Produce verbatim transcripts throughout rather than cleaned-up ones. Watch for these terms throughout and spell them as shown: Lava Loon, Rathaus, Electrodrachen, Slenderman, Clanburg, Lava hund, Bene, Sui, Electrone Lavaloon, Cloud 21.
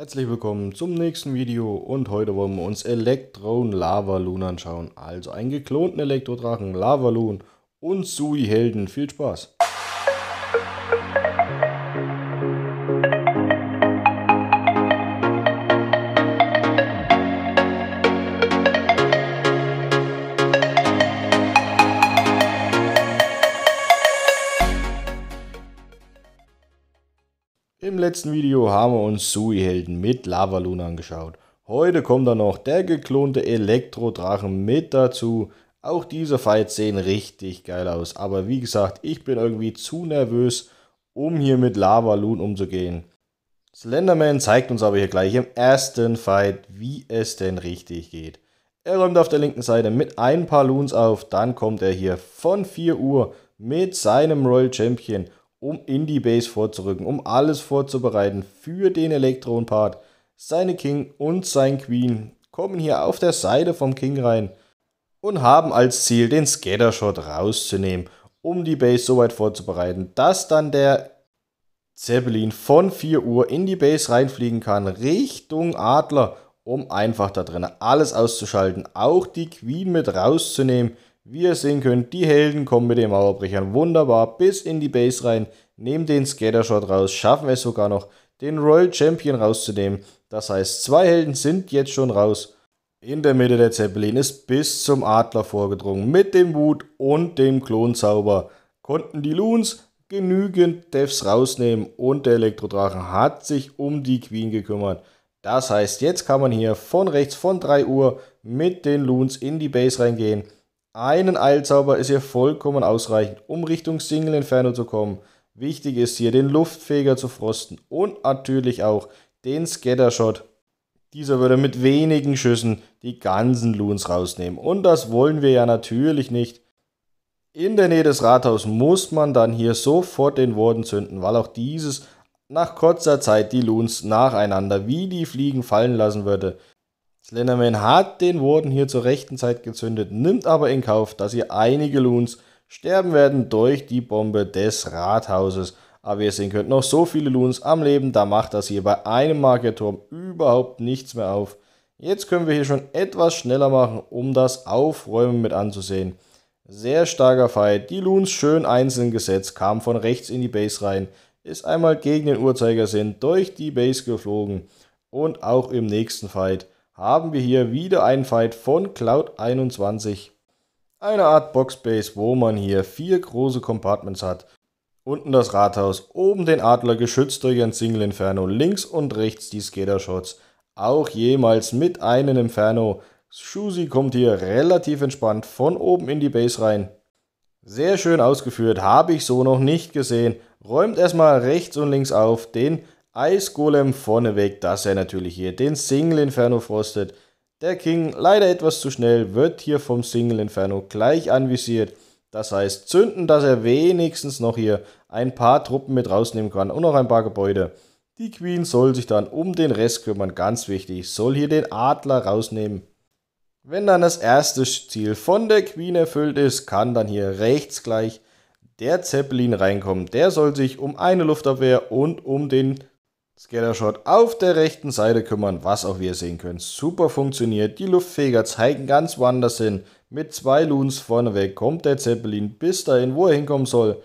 Herzlich willkommen zum nächsten Video und heute wollen wir uns Electrone Lavaloon anschauen, also einen geklonten Elektrodrachen, Lavaloon und Sui Helden. Viel Spaß! Im letzten Video haben wir uns Sui-Helden mit Lavaloon angeschaut. Heute kommt dann noch der geklonte Elektrodrachen mit dazu. Auch diese Fights sehen richtig geil aus, aber wie gesagt, ich bin irgendwie zu nervös, um hier mit Lavaloon umzugehen. Slenderman zeigt uns aber hier gleich im ersten Fight, wie es denn richtig geht. Er räumt auf der linken Seite mit ein paar Loons auf, dann kommt er hier von vier Uhr mit seinem Royal Champion, um in die Base vorzurücken, um alles vorzubereiten für den Elektron-Part. Seine King und sein Queen kommen hier auf der Seite vom King rein und haben als Ziel, den Scattershot rauszunehmen, um die Base so weit vorzubereiten, dass dann der Zeppelin von vier Uhr in die Base reinfliegen kann, Richtung Adler, um einfach da drin alles auszuschalten, auch die Queen mit rauszunehmen. Wie ihr sehen könnt, die Helden kommen mit den Mauerbrechern wunderbar bis in die Base rein, nehmen den Scattershot raus, schaffen es sogar noch, den Royal Champion rauszunehmen. Das heißt, zwei Helden sind jetzt schon raus. In der Mitte der Zeppelin ist bis zum Adler vorgedrungen. Mit dem Wut und dem Klonzauber konnten die Loons genügend Devs rausnehmen und der Elektrodrachen hat sich um die Queen gekümmert. Das heißt, jetzt kann man hier von rechts von drei Uhr mit den Loons in die Base reingehen. Einen Eilzauber ist hier vollkommen ausreichend, um Richtung Single Inferno zu kommen. Wichtig ist hier, den Luftfeger zu frosten und natürlich auch den Scattershot. Dieser würde mit wenigen Schüssen die ganzen Loons rausnehmen und das wollen wir ja natürlich nicht. In der Nähe des Rathaus muss man dann hier sofort den Warden zünden, weil auch dieses nach kurzer Zeit die Loons nacheinander wie die Fliegen fallen lassen würde. Slenderman hat den Warden hier zur rechten Zeit gezündet, nimmt aber in Kauf, dass hier einige Loons sterben werden durch die Bombe des Rathauses. Aber wie ihr sehen könnt, noch so viele Loons am Leben, da macht das hier bei einem Markerturm überhaupt nichts mehr auf. Jetzt können wir hier schon etwas schneller machen, um das Aufräumen mit anzusehen. Sehr starker Fight, die Loons schön einzeln gesetzt, kamen von rechts in die Base rein, ist einmal gegen den Uhrzeigersinn durch die Base geflogen und auch im nächsten Fight haben wir hier wieder einen Fight von Cloud einundzwanzig. Eine Art Boxbase, wo man hier vier große Compartments hat. Unten das Rathaus, oben den Adler, geschützt durch ein Single Inferno, links und rechts die Scattershots. Auch jemals mit einem Inferno. Shusi kommt hier relativ entspannt von oben in die Base rein. Sehr schön ausgeführt, habe ich so noch nicht gesehen. Räumt erstmal rechts und links auf, den Eisgolem vorneweg, dass er natürlich hier den Single Inferno frostet. Der King, leider etwas zu schnell, wird hier vom Single Inferno gleich anvisiert. Das heißt, zünden, dass er wenigstens noch hier ein paar Truppen mit rausnehmen kann und noch ein paar Gebäude. Die Queen soll sich dann um den Rest kümmern, ganz wichtig, soll hier den Adler rausnehmen. Wenn dann das erste Ziel von der Queen erfüllt ist, kann dann hier rechts gleich der Zeppelin reinkommen. Der soll sich um eine Luftabwehr und um den Scattershot auf der rechten Seite kümmern, was auch wir sehen können. Super funktioniert, die Luftfeger zeigen ganz woanders hin. Mit zwei Loons vorneweg kommt der Zeppelin bis dahin, wo er hinkommen soll.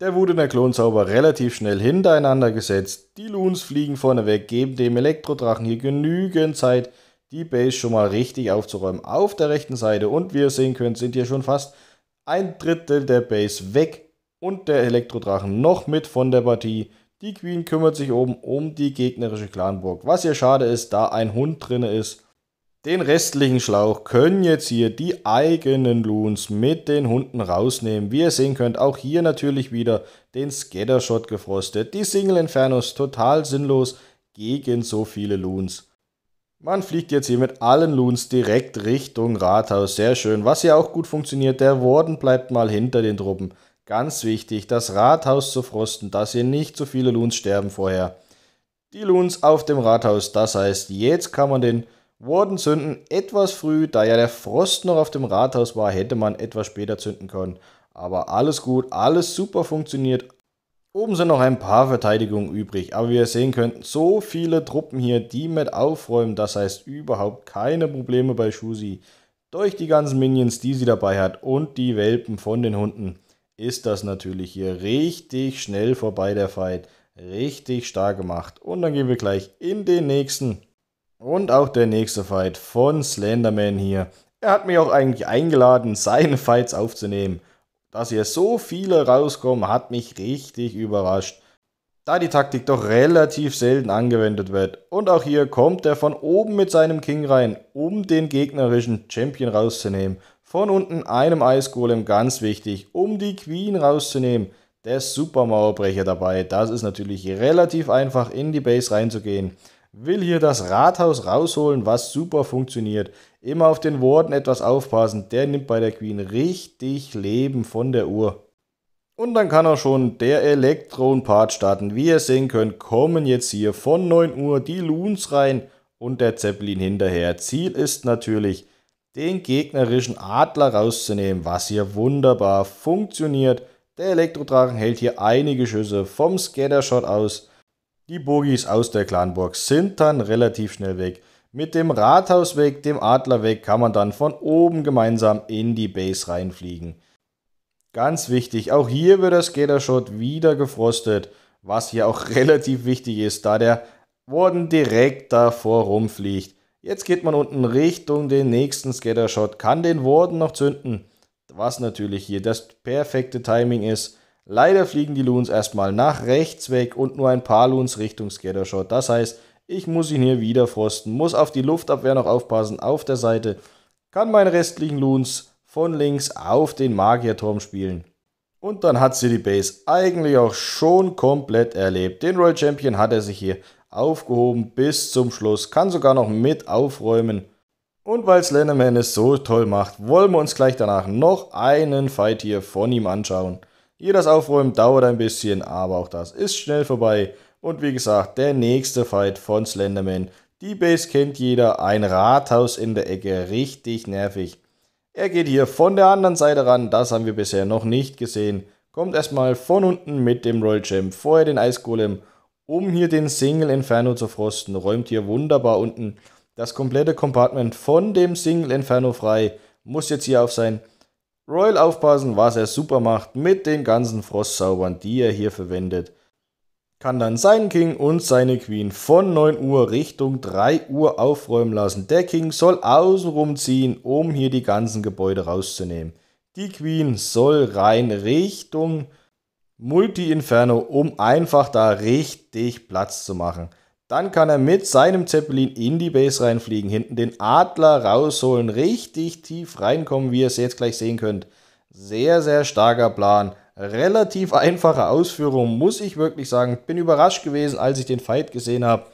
Der Wut und der Klonzauber relativ schnell hintereinander gesetzt. Die Loons fliegen vorneweg, geben dem Elektrodrachen hier genügend Zeit, die Base schon mal richtig aufzuräumen. Auf der rechten Seite und wie ihr sehen könnt, sind hier schon fast ein Drittel der Base weg und der Elektrodrachen noch mit von der Partie. Die Queen kümmert sich oben um die gegnerische Clanburg, was hier schade ist, da ein Hund drin ist. Den restlichen Schlauch können jetzt hier die eigenen Loons mit den Hunden rausnehmen. Wie ihr sehen könnt, auch hier natürlich wieder den Scattershot gefrostet. Die Single Infernos total sinnlos gegen so viele Loons. Man fliegt jetzt hier mit allen Loons direkt Richtung Rathaus, sehr schön. Was hier auch gut funktioniert, der Warden bleibt mal hinter den Truppen. Ganz wichtig, das Rathaus zu frosten, dass hier nicht zu viele Loons sterben vorher. Die Loons auf dem Rathaus, das heißt, jetzt kann man den Warden zünden etwas früh. Da ja der Frost noch auf dem Rathaus war, hätte man etwas später zünden können. Aber alles gut, alles super funktioniert. Oben sind noch ein paar Verteidigungen übrig, aber wie ihr sehen könnt, so viele Truppen hier, die mit aufräumen. Das heißt, überhaupt keine Probleme bei Shusi. Durch die ganzen Minions, die sie dabei hat und die Welpen von den Hunden, ist das natürlich hier richtig schnell vorbei, der Fight. Richtig stark gemacht. Und dann gehen wir gleich in den nächsten. Und auch der nächste Fight von Slenderman hier. Er hat mich auch eigentlich eingeladen, seine Fights aufzunehmen. Dass hier so viele rauskommen, hat mich richtig überrascht. Da die Taktik doch relativ selten angewendet wird. Und auch hier kommt er von oben mit seinem King rein, um den gegnerischen Champion rauszunehmen. Von unten einem Eisgolem, ganz wichtig, um die Queen rauszunehmen. Der Supermauerbrecher dabei. Das ist natürlich relativ einfach, in die Base reinzugehen. Will hier das Rathaus rausholen, was super funktioniert. Immer auf den Warden etwas aufpassen. Der nimmt bei der Queen richtig Leben von der Uhr. Und dann kann auch schon der Electrone Part starten. Wie ihr sehen könnt, kommen jetzt hier von neun Uhr die Loons rein und der Zeppelin hinterher. Ziel ist natürlich, den gegnerischen Adler rauszunehmen, was hier wunderbar funktioniert. Der Elektrodrachen hält hier einige Schüsse vom Scattershot aus. Die Bogies aus der Clanburg sind dann relativ schnell weg. Mit dem Rathaus weg, dem Adler weg, kann man dann von oben gemeinsam in die Base reinfliegen. Ganz wichtig, auch hier wird der Scattershot wieder gefrostet, was hier auch relativ wichtig ist, da der Warden direkt davor rumfliegt. Jetzt geht man unten Richtung den nächsten Scattershot, kann den Warden noch zünden, was natürlich hier das perfekte Timing ist. Leider fliegen die Loons erstmal nach rechts weg und nur ein paar Loons Richtung Scattershot. Das heißt, ich muss ihn hier wieder frosten, muss auf die Luftabwehr noch aufpassen auf der Seite, kann meine restlichen Loons von links auf den Magierturm spielen. Und dann hat sie die Base eigentlich auch schon komplett erlebt. Den Royal Champion hat er sich hier aufgehoben bis zum Schluss, kann sogar noch mit aufräumen. Und weil Slenderman es so toll macht, wollen wir uns gleich danach noch einen Fight hier von ihm anschauen. Hier das Aufräumen dauert ein bisschen, aber auch das ist schnell vorbei. Und wie gesagt, der nächste Fight von Slenderman. Die Base kennt jeder, ein Rathaus in der Ecke, richtig nervig. Er geht hier von der anderen Seite ran, das haben wir bisher noch nicht gesehen. Kommt erstmal von unten mit dem Royal Champ, vorher den Eisgolem, um hier den Single Inferno zu frosten, räumt hier wunderbar unten das komplette Compartment von dem Single Inferno frei, muss jetzt hier auf sein Royal aufpassen, was er super macht mit den ganzen Frostzaubern, die er hier verwendet. Kann dann seinen King und seine Queen von neun Uhr Richtung drei Uhr aufräumen lassen. Der King soll außenrum ziehen, um hier die ganzen Gebäude rauszunehmen. Die Queen soll rein Richtung Multi-Inferno, um einfach da richtig Platz zu machen. Dann kann er mit seinem Zeppelin in die Base reinfliegen, hinten den Adler rausholen, richtig tief reinkommen, wie ihr es jetzt gleich sehen könnt. Sehr, sehr starker Plan, relativ einfache Ausführung, muss ich wirklich sagen. Bin überrascht gewesen, als ich den Fight gesehen habe.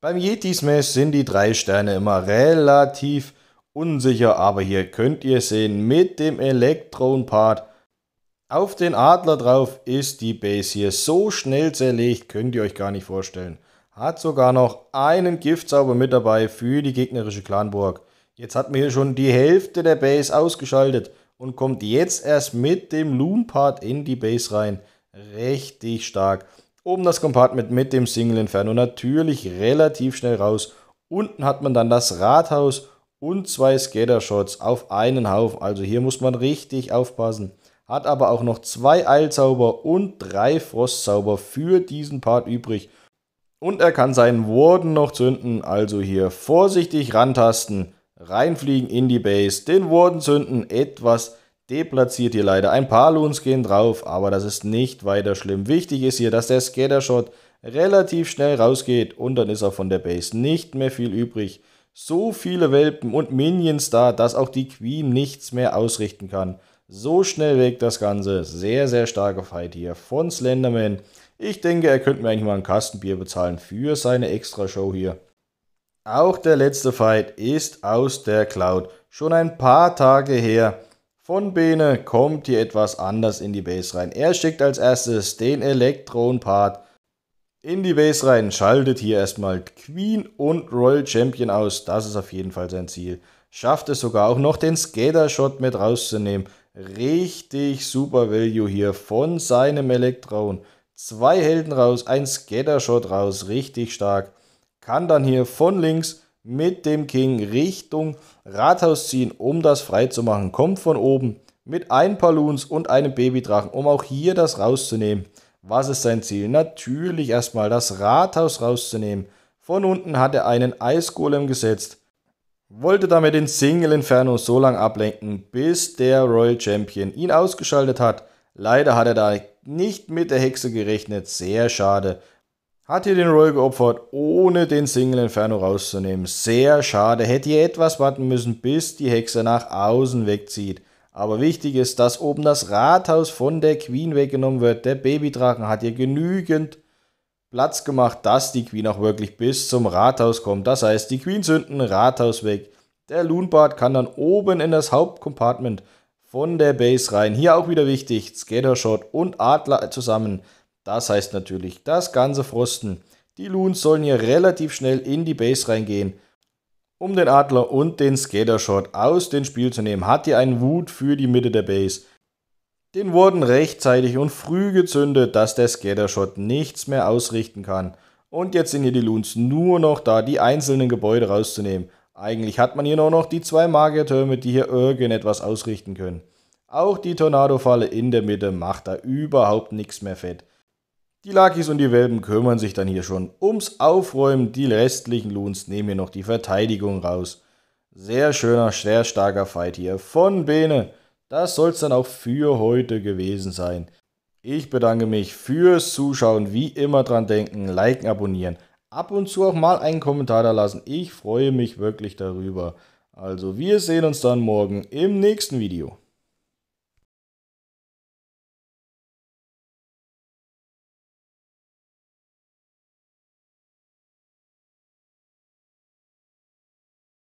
Beim Yeti Smash sind die drei Sterne immer relativ unsicher, aber hier könnt ihr sehen, mit dem Electrone Part auf den Adler drauf ist die Base hier so schnell zerlegt, könnt ihr euch gar nicht vorstellen. Hat sogar noch einen Giftzauber mit dabei für die gegnerische Clanburg. Jetzt hat man hier schon die Hälfte der Base ausgeschaltet und kommt jetzt erst mit dem Loon-Part in die Base rein. Richtig stark. Oben das Compartment mit dem Single Inferno natürlich relativ schnell raus. Unten hat man dann das Rathaus und zwei Scattershots auf einen Haufen. Also hier muss man richtig aufpassen. Hat aber auch noch zwei Eilzauber und drei Frostzauber für diesen Part übrig. Und er kann seinen Warden noch zünden, also hier vorsichtig rantasten, reinfliegen in die Base, den Warden zünden, etwas deplatziert hier leider. Ein paar Loons gehen drauf, aber das ist nicht weiter schlimm. Wichtig ist hier, dass der Scattershot relativ schnell rausgeht und dann ist auch von der Base nicht mehr viel übrig. So viele Welpen und Minions da, dass auch die Queen nichts mehr ausrichten kann. So schnell weg das Ganze. Sehr, sehr starke Fight hier von Slenderman. Ich denke, er könnte mir eigentlich mal ein Kastenbier bezahlen für seine Extra-Show hier. Auch der letzte Fight ist aus der Cloud. Schon ein paar Tage her. Von Bene kommt hier etwas anders in die Base rein. Er schickt als erstes den Electrone-Part in die Base rein, schaltet hier erstmal Queen und Royal Champion aus. Das ist auf jeden Fall sein Ziel. Schafft es sogar auch noch, den Scattershot mit rauszunehmen. Richtig super Value hier von seinem Electrone. Zwei Helden raus, ein Scattershot raus, richtig stark. Kann dann hier von links mit dem King Richtung Rathaus ziehen, um das freizumachen. Kommt von oben mit ein paar Loons und einem Babydrachen, um auch hier das rauszunehmen. Was ist sein Ziel? Natürlich erstmal das Rathaus rauszunehmen. Von unten hat er einen Eisgolem gesetzt. Wollte damit den Single Inferno so lange ablenken, bis der Royal Champion ihn ausgeschaltet hat. Leider hat er da nicht mit der Hexe gerechnet, sehr schade. Hat hier den Royal geopfert, ohne den Single Inferno rauszunehmen. Sehr schade, hätte hier etwas warten müssen, bis die Hexe nach außen wegzieht. Aber wichtig ist, dass oben das Rathaus von der Queen weggenommen wird. Der Babydrachen hat hier genügend Platz gemacht, dass die Queen auch wirklich bis zum Rathaus kommt. Das heißt, die Queen zünden, Rathaus weg. Der Loonbart kann dann oben in das Hauptcompartment von der Base rein. Hier auch wieder wichtig, Scattershot und Adler zusammen. Das heißt natürlich, das ganze Frosten. Die Loons sollen hier relativ schnell in die Base reingehen, um den Adler und den Scattershot aus dem Spiel zu nehmen. Hat hier einen Wut für die Mitte der Base. Den wurden rechtzeitig und früh gezündet, dass der Scattershot nichts mehr ausrichten kann. Und jetzt sind hier die Loons nur noch da, die einzelnen Gebäude rauszunehmen. Eigentlich hat man hier nur noch die zwei Magiertürme, die hier irgendetwas ausrichten können. Auch die Tornadofalle in der Mitte macht da überhaupt nichts mehr fett. Die Lakis und die Welpen kümmern sich dann hier schon ums Aufräumen. Die restlichen Loons nehmen hier noch die Verteidigung raus. Sehr schöner, sehr starker Fight hier von Bene. Das soll es dann auch für heute gewesen sein. Ich bedanke mich fürs Zuschauen. Wie immer dran denken, liken, abonnieren. Ab und zu auch mal einen Kommentar da lassen. Ich freue mich wirklich darüber. Also wir sehen uns dann morgen im nächsten Video.